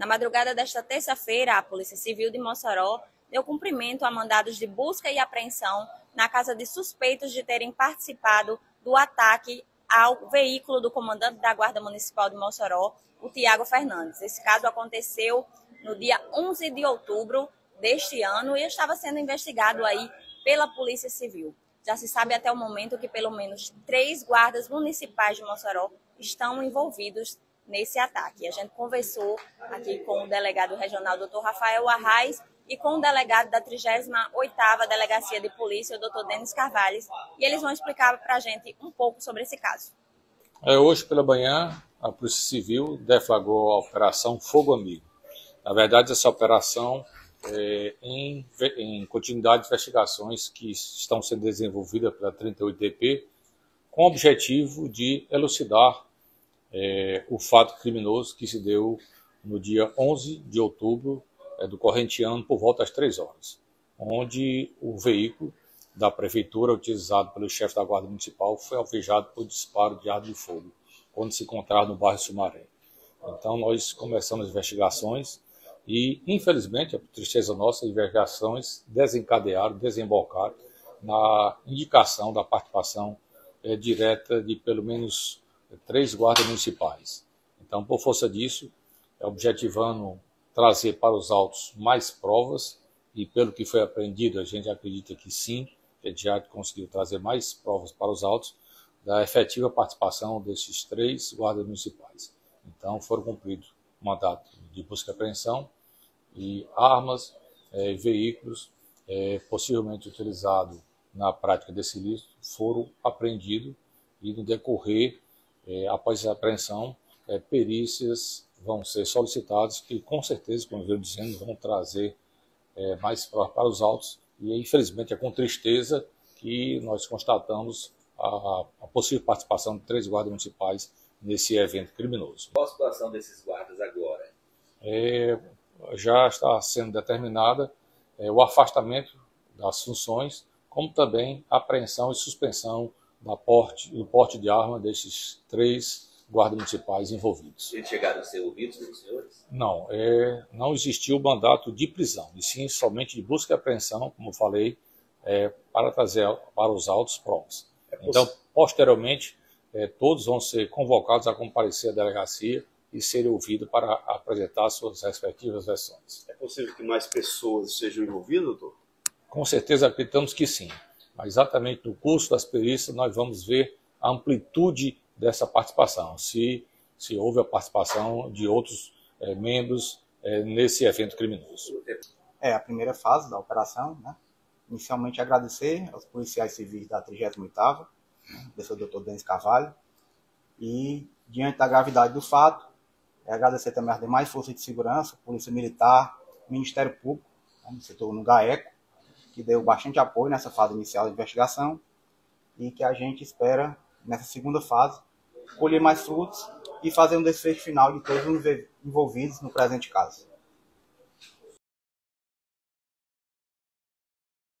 Na madrugada desta terça-feira, a Polícia Civil de Mossoró deu cumprimento a mandados de busca e apreensão na casa de suspeitos de terem participado do ataque ao veículo do comandante da Guarda Municipal de Mossoró, o Thiago Fernandes. Esse caso aconteceu no dia 11 de outubro deste ano e estava sendo investigado aí pela Polícia Civil. Já se sabe até o momento que pelo menos 3 guardas municipais de Mossoró estão envolvidos nesse ataque. A gente conversou aqui com o delegado regional, Dr. Rafael Arraes, e com o delegado da 38ª Delegacia de Polícia, o Dr. Dênis Carvalho, e eles vão explicar para a gente um pouco sobre esse caso. Hoje pela manhã, a Polícia Civil deflagrou a Operação Fogo Amigo. Na verdade, essa operação é em continuidade de investigações que estão sendo desenvolvidas pela 38DP, com o objetivo de elucidar o fato criminoso que se deu no dia 11 de outubro do corrente ano, por volta das 3 horas, onde o veículo da prefeitura, utilizado pelo chefe da guarda municipal, foi alvejado por disparo de arma de fogo, quando se encontrava no bairro Sumaré. Então nós começamos as investigações e, infelizmente, a tristeza nossa, as investigações desembocaram na indicação da participação direta de pelo menos 3 guardas municipais. Então, por força disso, objetivando trazer para os autos mais provas, e pelo que foi apreendido, a gente acredita que sim, a gente já conseguiu trazer mais provas para os autos da efetiva participação desses 3 guardas municipais. Então foram cumpridos o mandato de busca e apreensão e armas, veículos possivelmente utilizados na prática desse ilícito foram apreendidos, e no decorrer, após a apreensão, perícias vão ser solicitados, que com certeza, como eu venho dizendo, vão trazer mais provas para os autos. E infelizmente é com tristeza que nós constatamos a possível participação de 3 guardas municipais nesse evento criminoso. Qual a situação desses guardas agora? Já está sendo determinada o afastamento das funções, como também a apreensão e suspensão do porte de arma desses 3 guardas municipais envolvidos. Eles chegaram a ser ouvidos pelos senhores? Não, não existiu mandato de prisão, e sim somente de busca e apreensão, como falei, para trazer para os autos provas. Então, posteriormente, todos vão ser convocados a comparecer à delegacia e serem ouvidos para apresentar suas respectivas versões. É possível que mais pessoas sejam envolvidas, doutor? Com certeza acreditamos que sim, mas exatamente no curso das perícias nós vamos ver a amplitude dessa participação, se houve a participação de outros membros nesse evento criminoso. É a primeira fase da operação, né? Inicialmente agradecer aos policiais civis da 38ª, professor Dr. Dênis Carvalho, e diante da gravidade do fato, agradecer também às demais forças de segurança, Polícia Militar, Ministério Público, né, no setor no GAECO, que deu bastante apoio nessa fase inicial da investigação, e que a gente espera, nessa segunda fase, colher mais frutos e fazer um desfecho final de todos os envolvidos no presente caso.